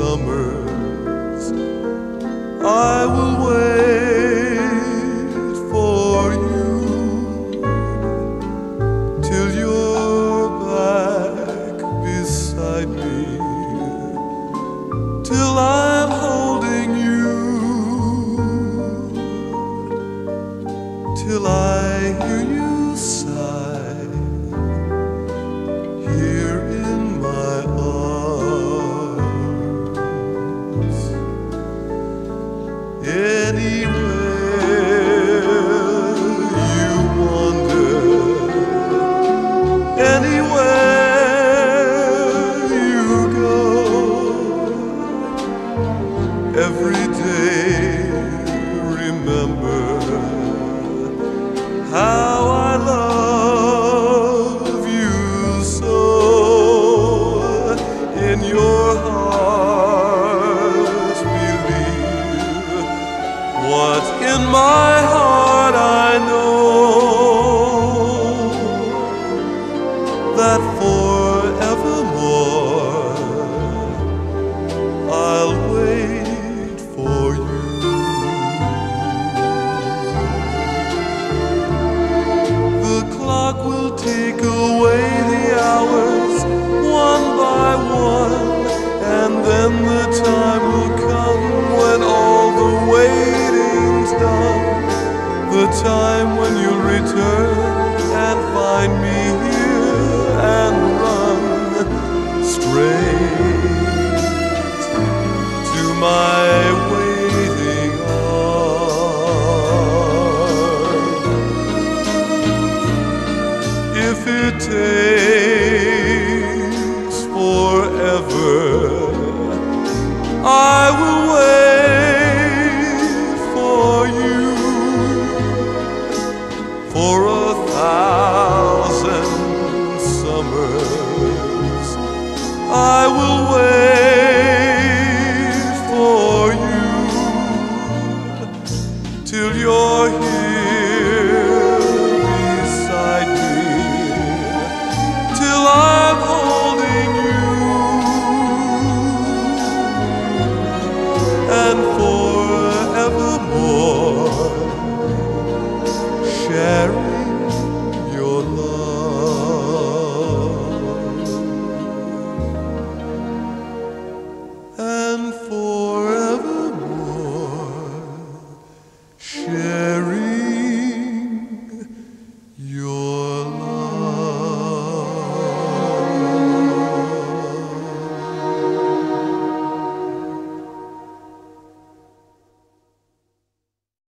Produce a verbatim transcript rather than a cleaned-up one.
summers, I will wait for you till you're back beside me, till I'm holding you, till I hear you sigh here in my arms. Anywhere you wander, anywhere you go, every day remember how I love you so. In your heart, what's in my heart, I know that forevermore I'll wait for you. The clock will take away the hours one by one, and then the time will come when all the way done, the time when you'll return and find me here and run straight to my waiting arms. If it takes forever, I will wait for a thousand summers. I will wait for you till you're here beside me, till I'm holding you, and forevermore sharing your love, and for